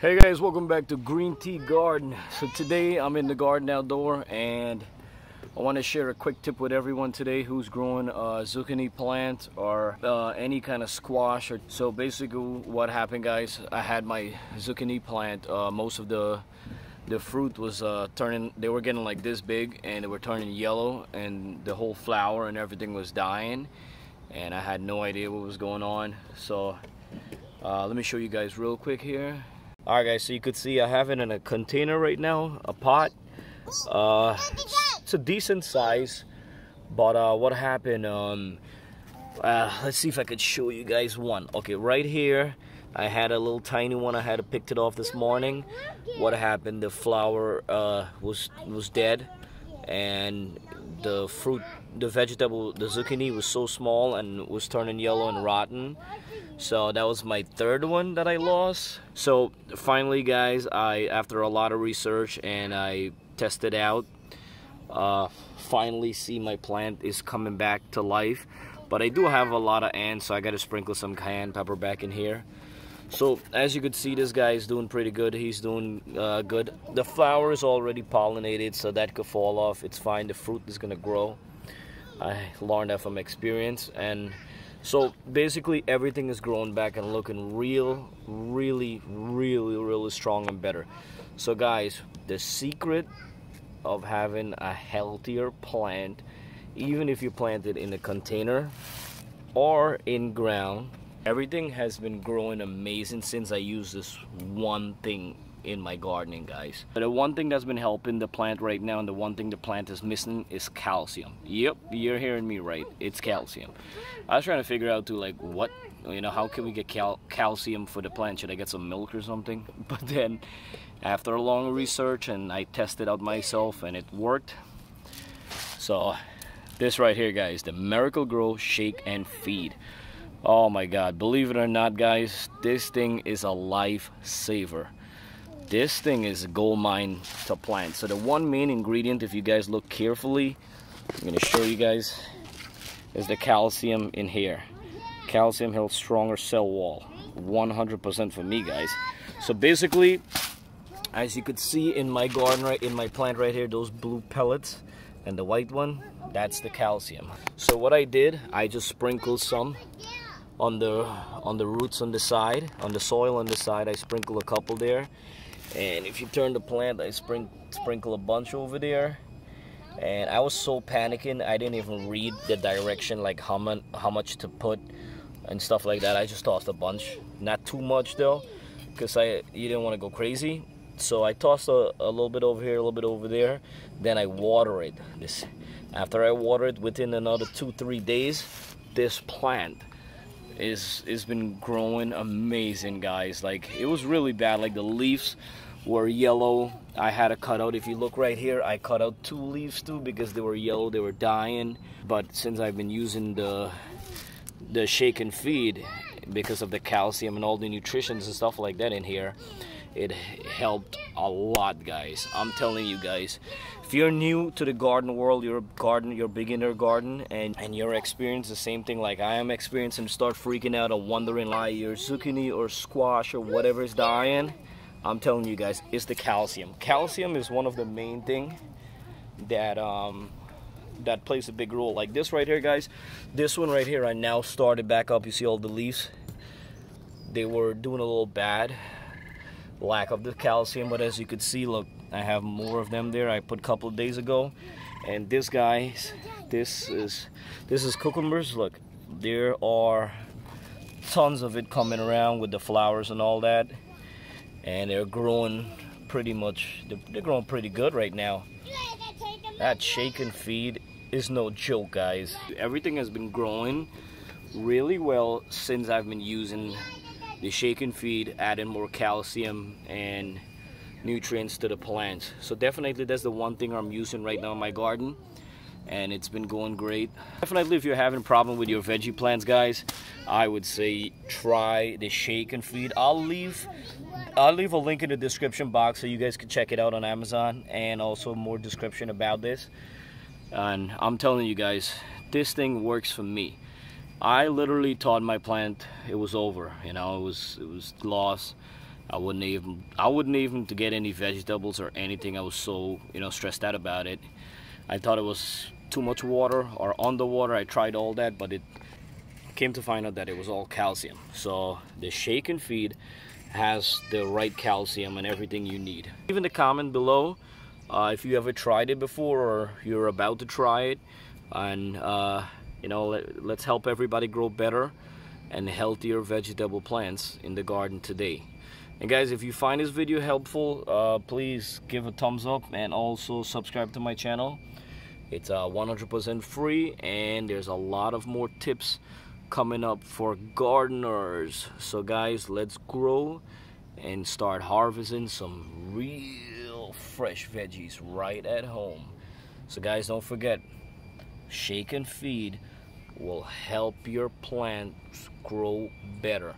Hey guys, welcome back to Green Tea Garden. So today I'm in the garden outdoor and I want to share a quick tip with everyone today who's growing zucchini plant or any kind of squash. So basically what happened, guys, I had my zucchini plant, most of the fruit was turning, they were getting like this big and they were turning yellow and the whole flower and everything was dying and I had no idea what was going on. So let me show you guys real quick here. Alright guys, so you could see I have it in a container right now, a pot. It's a decent size, but what happened, let's see if I could show you guys one. Okay, right here, I had a little tiny one, I had picked it off this morning. What happened, the flower was dead, and the fruit, the vegetable, the zucchini was so small and was turning yellow and rotten. So that was my third one that I lost. So finally guys, I, after a lot of research and I tested out, finally see my plant is coming back to life. But I do have a lot of ants, so I gotta sprinkle some cayenne pepper back in here. So as you could see, this guy is doing pretty good. He's doing good. The flower is already pollinated, so that could fall off. It's fine, the fruit is gonna grow. I learned that from experience. And so basically everything is growing back and looking really strong and better. So guys, the secret of having a healthier plant, even if you plant it in a container or in ground, everything has been growing amazing since I use this one thing in my gardening, guys. But the one thing that's been helping the plant right now and the one thing the plant is missing is calcium. Yep, you're hearing me right, it's calcium. I was trying to figure out too, like, what, you know, how can we get calcium for the plant? Should I get some milk or something? But then after a long research, and I tested out myself and it worked. So this right here, guys, the Miracle-Gro Shake 'N Feed. Oh my god, believe it or not guys, this thing is a lifesaver. This thing is a gold mine to plant. So the one main ingredient, if you guys look carefully, I'm gonna show you guys, is the calcium in here. Calcium helps stronger cell wall, 100% for me, guys. So basically, as you could see in my garden, right in my plant right here, those blue pellets and the white one, that's the calcium. So what I did, I just sprinkled some on the roots on the side, on the soil on the side. I sprinkle a couple there. And if you turn the plant, I sprinkle a bunch over there. And I was so panicking, I didn't even read the direction, like how much to put and stuff like that. I just tossed a bunch, not too much though, because you didn't want to go crazy. So I tossed a little bit over here, a little bit over there. Then I water it. This, after I water it, within another 2-3 days, this plant is been growing amazing, guys. Like, it was really bad, like the leaves were yellow. I had a cutout. If you look right here, I cut out 2 leaves too because they were yellow, they were dying. But since I've been using the Shake 'N Feed, because of the calcium and all the nutritions and stuff like that in here, it helped a lot, guys. I'm telling you guys, if you're new to the garden world, you're a garden, you're a beginner garden, and you're experiencing the same thing like I am experiencing, start freaking out or wondering why your zucchini or squash or whatever is dying, I'm telling you guys, it's the calcium. Calcium is one of the main thing that that plays a big role. Like this right here, guys, this one right here, I now started back up. You see all the leaves, they were doing a little bad, lack of the calcium, but as you could see, look, I have more of them there. I put a couple of days ago. And this, guys, this is cucumbers. Look, there are tons of it coming around with the flowers and all that, and they're growing pretty much, they're growing pretty good right now. That Shake 'N Feed is no joke, guys. Everything has been growing really well since I've been using the Shake 'N Feed, adding more calcium and nutrients to the plants. So definitely that's the one thing I'm using right now in my garden, and it's been going great. Definitely if you're having a problem with your veggie plants, guys, I would say try the Shake 'N Feed. I'll leave a link in the description box so you guys can check it out on Amazon, and also more description about this. And I'm telling you guys, this thing works for me. I literally thought my plant, it was over, you know, it was lost. I wouldn't even get any vegetables or anything. I was so, you know, stressed out about it. I thought it was too much water or underwater. I tried all that, but it came to find out that it was all calcium. So the Shake 'N Feed has the right calcium and everything you need. Leave in the comment below if you ever tried it before or you're about to try it, and you know, let's help everybody grow better and healthier vegetable plants in the garden today. And guys, if you find this video helpful, please give a thumbs up and also subscribe to my channel. It's 100% free, and there's a lot of more tips coming up for gardeners. So guys, let's grow and start harvesting some real fresh veggies right at home. So guys, don't forget, Shake 'N Feed will help your plants grow better.